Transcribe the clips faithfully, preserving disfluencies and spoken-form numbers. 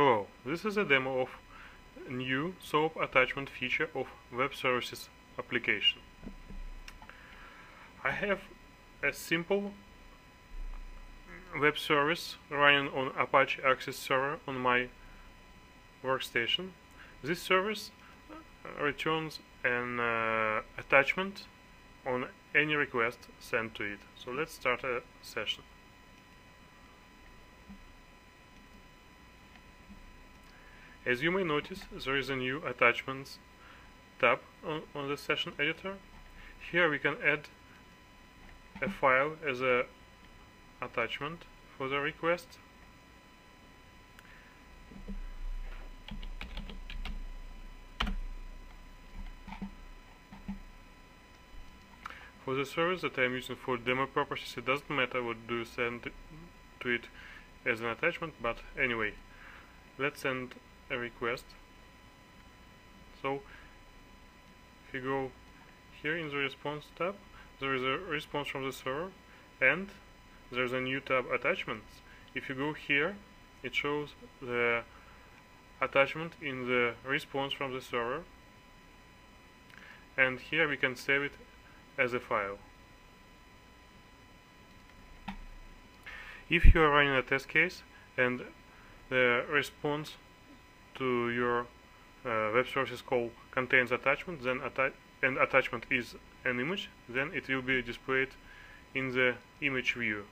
Hello, this is a demo of new SOAP attachment feature of web services application. I have a simple web service running on Apache Axis server on my workstation. This service returns an uh, attachment on any request sent to it. So let's start a session. As you may notice, there is a new attachments tab on, on the session editor. Here we can add a file as an attachment for the request. For the service that I am using for demo purposes, it doesn't matter what do you send to it as an attachment, but anyway, let's send a request. So if you go here in the response tab, there is a response from the server and there's a new tab attachments. If you go here, it shows the attachment in the response from the server, and here we can save it as a file. If you are running a test case and the response to your uh, web services call contains attachment, then atta and attachment is an image, then it will be displayed in the image view.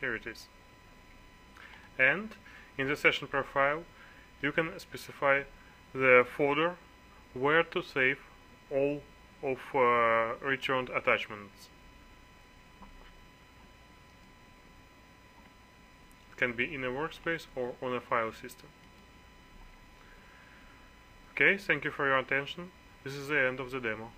Here it is. And in the session profile you can specify the folder where to save all of uh, returned attachments. Can be in a workspace or on a file system. Okay, thank you for your attention. This is the end of the demo.